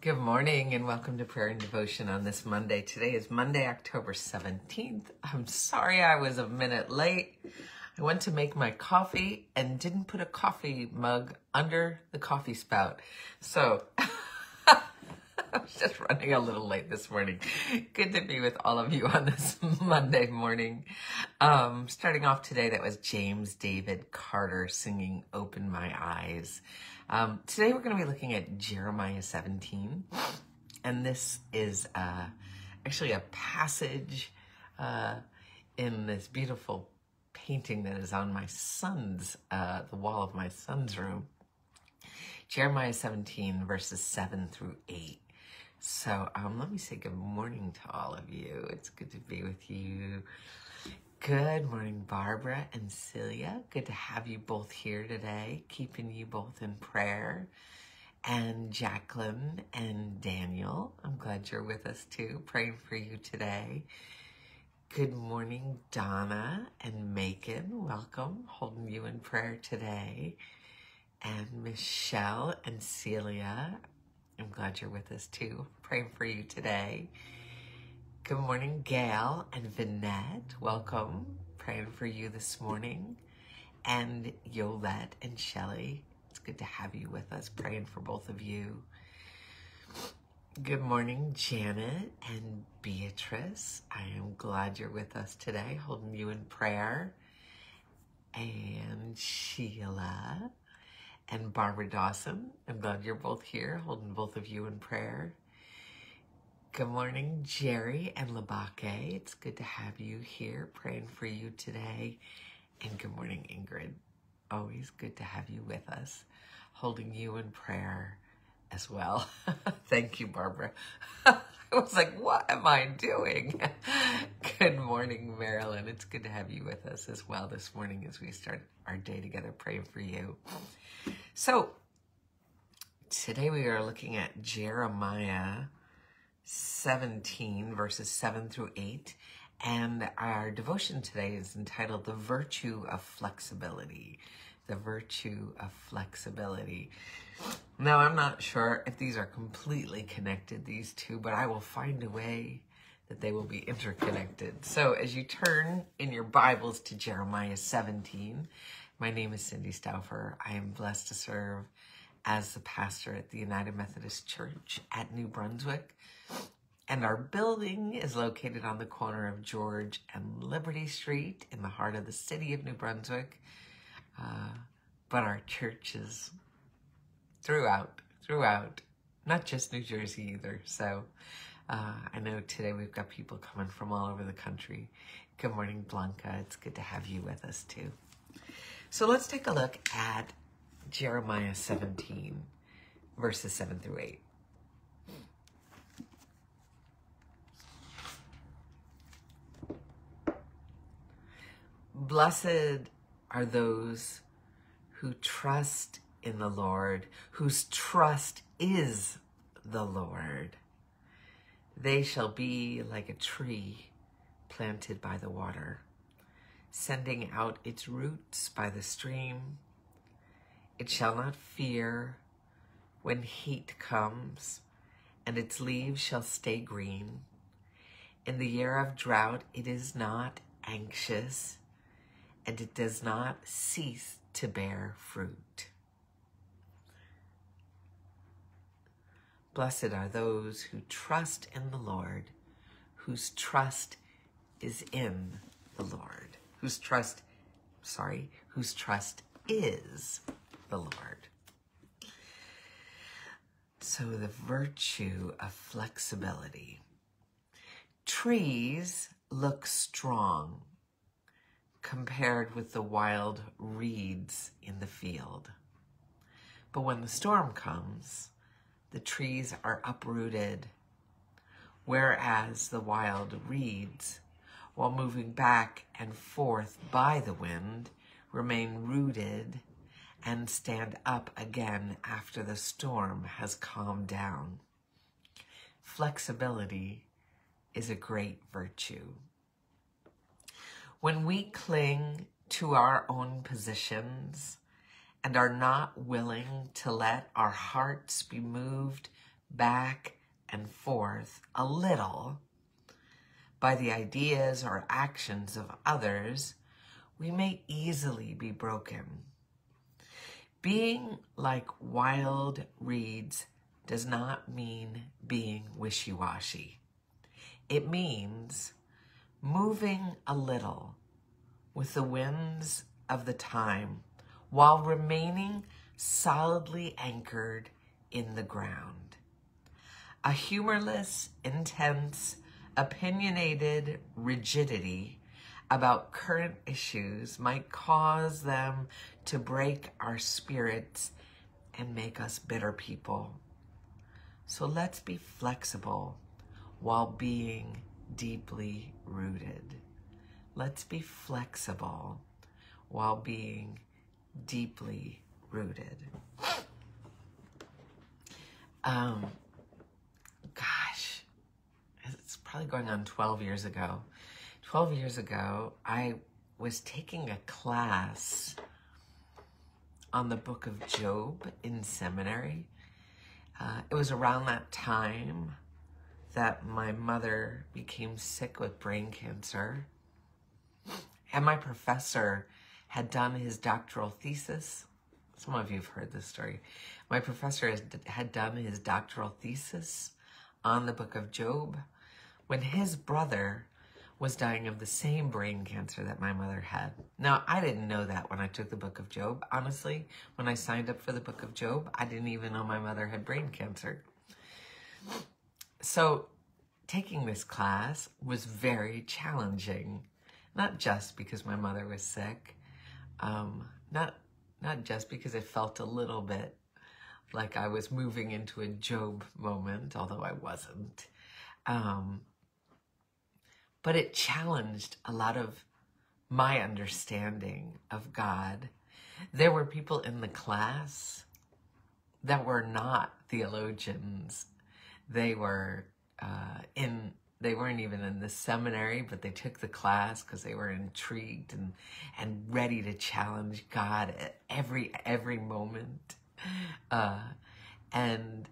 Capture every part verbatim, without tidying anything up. Good morning and welcome to Prayer and Devotion on this Monday. Today is Monday, October seventeenth. I'm sorry I was a minute late. I went to make my coffee and didn't put a coffee mug under the coffee spout. So I was just running a little late this morning. Good to be with all of you on this Monday morning. Um, starting off today, that was James David Carter singing "Open My Eyes." Um, today we're going to be looking at Jeremiah seventeen, and this is uh, actually a passage uh, in this beautiful painting that is on my son's, uh, the wall of my son's room. Jeremiah seventeen, verses seven through eight. So um, let me say good morning to all of you. It's good to be with you. Good morning, Barbara and Celia. Good to have you both here today, keeping you both in prayer. And Jacqueline and Daniel, I'm glad you're with us too, praying for you today. Good morning, Donna and Macon. Welcome, holding you in prayer today. And Michelle and Celia, I'm glad you're with us too, praying for you today. Good morning, Gail and Vinette. Welcome. Praying for you this morning. And Yolette and Shelley. It's good to have you with us. Praying for both of you. Good morning, Janet and Beatrice. I am glad you're with us today. Holding you in prayer. And Sheila and Barbara Dawson. I'm glad you're both here. Holding both of you in prayer. Good morning, Jerry and Labake. It's good to have you here, praying for you today. And good morning, Ingrid. Always good to have you with us, holding you in prayer as well. Thank you, Barbara. I was like, what am I doing? Good morning, Marilyn. It's good to have you with us as well this morning as we start our day together, praying for you. So today we are looking at Jeremiah seventeen, verses seven through eight, and our devotion today is entitled The Virtue of Flexibility. The Virtue of Flexibility. Now, I'm not sure if these are completely connected, these two, but I will find a way that they will be interconnected. So as you turn in your Bibles to Jeremiah seventeen, my name is Cindy Stauffer. I am blessed to serve as the pastor at the United Methodist Church at New Brunswick. And our building is located on the corner of George and Liberty Street in the heart of the city of New Brunswick. Uh, but our church is throughout, throughout, not just New Jersey either. So uh, I know today we've got people coming from all over the country. Good morning, Blanca. It's good to have you with us too. So let's take a look at Jeremiah seventeen, verses seven through eight. Blessed are those who trust in the Lord, whose trust is the Lord. They shall be like a tree planted by the water, sending out its roots by the stream. It shall not fear when heat comes, and its leaves shall stay green. In the year of drought, it is not anxious, and it does not cease to bear fruit. Blessed are those who trust in the Lord, whose trust is in the Lord, whose trust, sorry, whose trust is the Lord. So the virtue of flexibility. Trees look strong compared with the wild reeds in the field. But when the storm comes, the trees are uprooted, whereas the wild reeds, while moving back and forth by the wind, remain rooted and stand up again after the storm has calmed down. Flexibility is a great virtue. When we cling to our own positions and are not willing to let our hearts be moved back and forth a little by the ideas or actions of others, we may easily be broken. Being like wild reeds does not mean being wishy-washy. It means moving a little with the winds of the time while remaining solidly anchored in the ground. A humorless, intense, opinionated rigidity about current issues might cause them to break our spirits and make us bitter people. So let's be flexible while being deeply rooted. Let's be flexible while being deeply rooted. Um, gosh, it's probably going on twelve years ago. twelve years ago, I was taking a class on the book of Job in seminary. Uh, it was around that time that my mother became sick with brain cancer, and my professor had done his doctoral thesis. Some of you have heard this story. My professor had done his doctoral thesis on the book of Job when his brother was dying of the same brain cancer that my mother had. Now, I didn't know that when I took the book of Job. Honestly, when I signed up for the book of Job, I didn't even know my mother had brain cancer. So taking this class was very challenging, not just because my mother was sick, um, not, not just because it felt a little bit like I was moving into a Job moment, although I wasn't. Um, But it challenged a lot of my understanding of God. There were people in the class that were not theologians. They were uh, in, they weren't even in the seminary, but they took the class because they were intrigued and, and ready to challenge God at every, every moment. Uh, and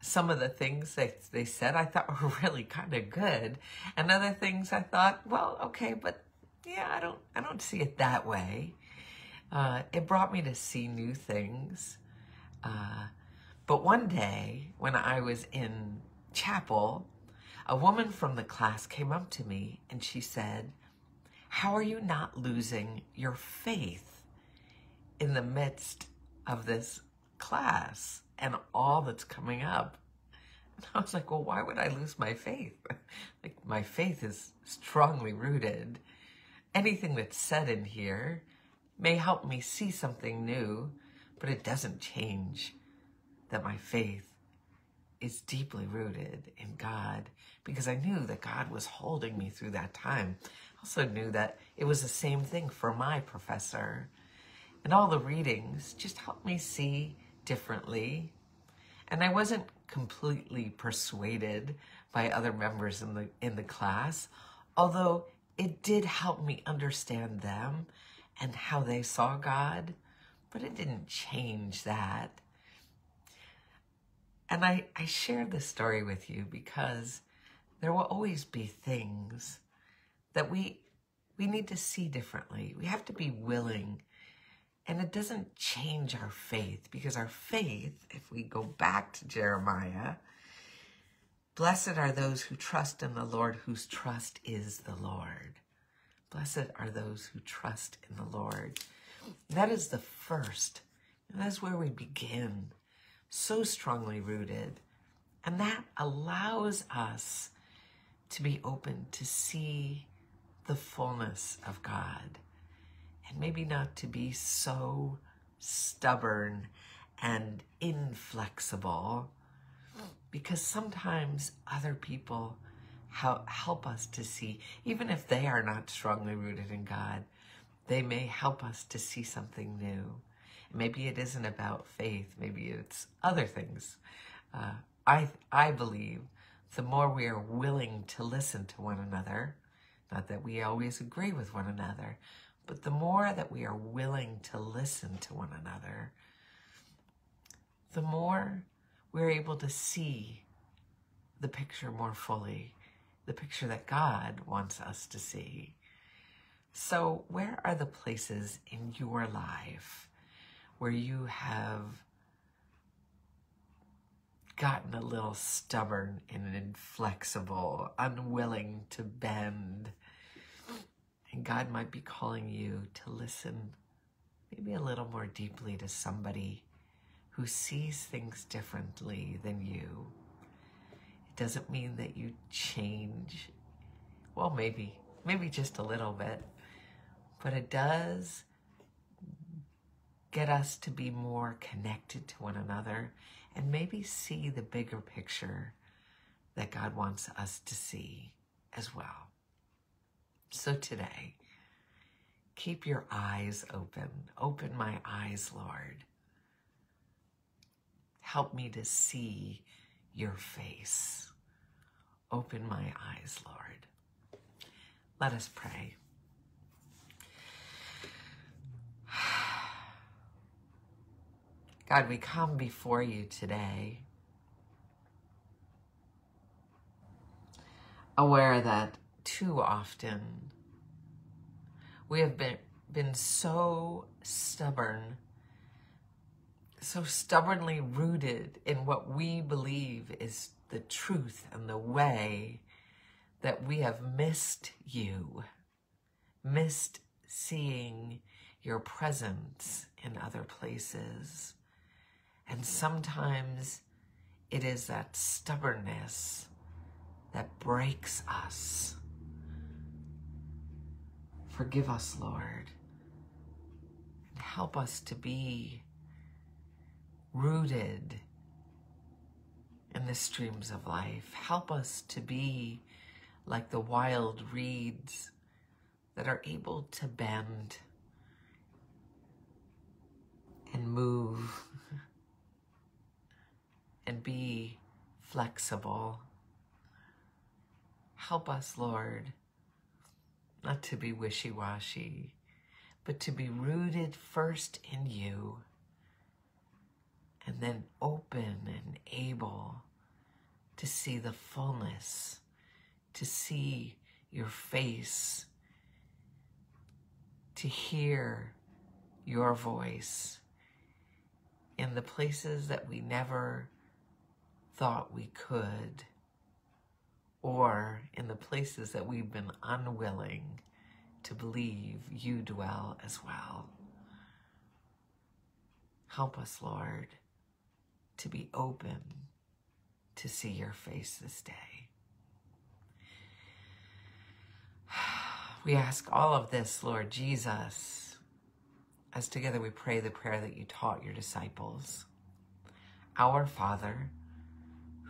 some of the things that they said I thought were really kind of good, and other things I thought, well, okay, but yeah, I don't, I don't see it that way. Uh, it brought me to see new things. Uh, but one day when I was in chapel, a woman from the class came up to me and she said, "How are you not losing your faith in the midst of this class and all that's coming up?" And I was like, well, why would I lose my faith? Like, my faith is strongly rooted. Anything that's said in here may help me see something new, but it doesn't change that my faith is deeply rooted in God, because I knew that God was holding me through that time. I also knew that it was the same thing for my professor. And all the readings just helped me see differently, and I wasn't completely persuaded by other members in the in the class, although it did help me understand them and how they saw God, but it didn't change that. And I, I share this story with you because there will always be things that we we need to see differently. We have to be willing. And it doesn't change our faith, because our faith, if we go back to Jeremiah, blessed are those who trust in the Lord, whose trust is the Lord. Blessed are those who trust in the Lord. That is the first. And that's where we begin. So strongly rooted. And that allows us to be open to see the fullness of God. And maybe not to be so stubborn and inflexible, because sometimes other people help us to see, even if they are not strongly rooted in God, they may help us to see something new. Maybe it isn't about faith. Maybe it's other things. Uh, I, I believe the more we are willing to listen to one another, not that we always agree with one another, but the more that we are willing to listen to one another, the more we're able to see the picture more fully, the picture that God wants us to see. So where are the places in your life where you have gotten a little stubborn and inflexible, unwilling to bend? And God might be calling you to listen maybe a little more deeply to somebody who sees things differently than you. It doesn't mean that you change. Well, maybe, maybe just a little bit, but it does get us to be more connected to one another and maybe see the bigger picture that God wants us to see as well. So today, keep your eyes open. Open my eyes, Lord. Help me to see your face. Open my eyes, Lord. Let us pray. God, we come before you today, aware that too often we have been, been so stubborn, so stubbornly rooted in what we believe is the truth and the way that we have missed you, missed seeing your presence in other places. And sometimes it is that stubbornness that breaks us. Forgive us, Lord, and help us to be rooted in the streams of life. Help us to be like the wild reeds that are able to bend and move and be flexible. Help us, Lord, not to be wishy-washy, but to be rooted first in you, and then open and able to see the fullness, to see your face, to hear your voice in the places that we never thought we could, or in the places that we've been unwilling to believe you dwell as well. Help us, Lord, to be open to see your face this day. We ask all of this, Lord Jesus, as together we pray the prayer that you taught your disciples. Our Father,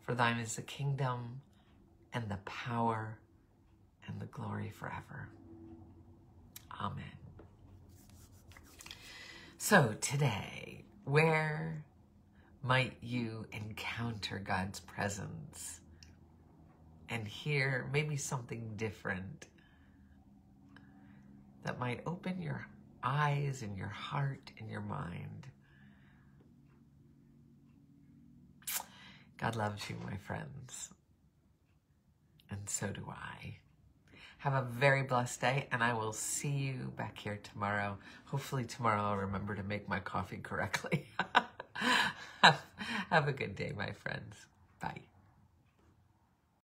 For thine is the kingdom and the power and the glory forever. Amen. So today, where might you encounter God's presence and hear maybe something different that might open your eyes and your heart and your mind? God loves you, my friends, and so do I. Have a very blessed day, and I will see you back here tomorrow. Hopefully tomorrow I'll remember to make my coffee correctly. Have, have a good day, my friends. Bye.